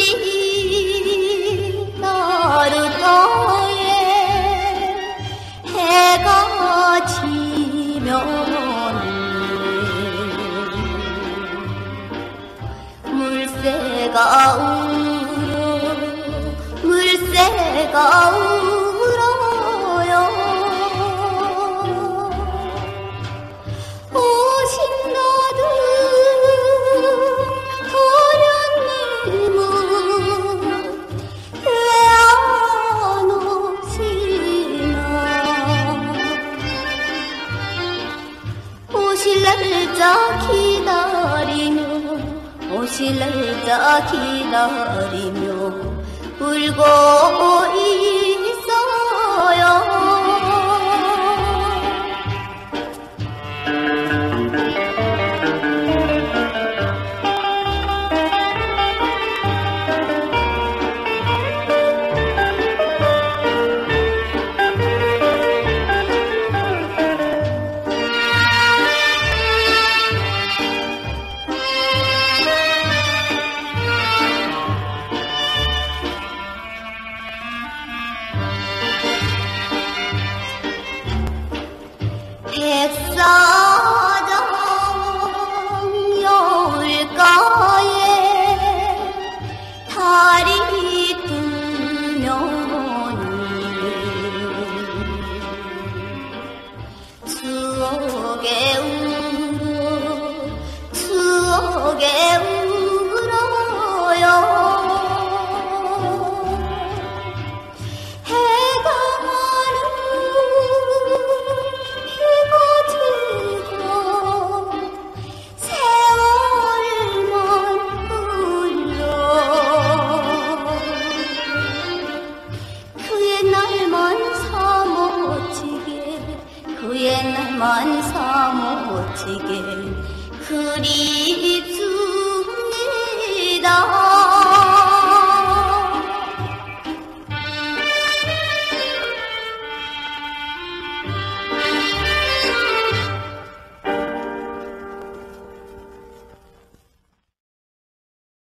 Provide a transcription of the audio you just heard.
신들이 나루터에 해가 지면 물새가 울어요 오신나들 오실 날짜 기다리며 울고 있어요. 백사장 여울가에 달이 뜨면 추억에 울어요 그의 날만 사모치게 그리웁니다.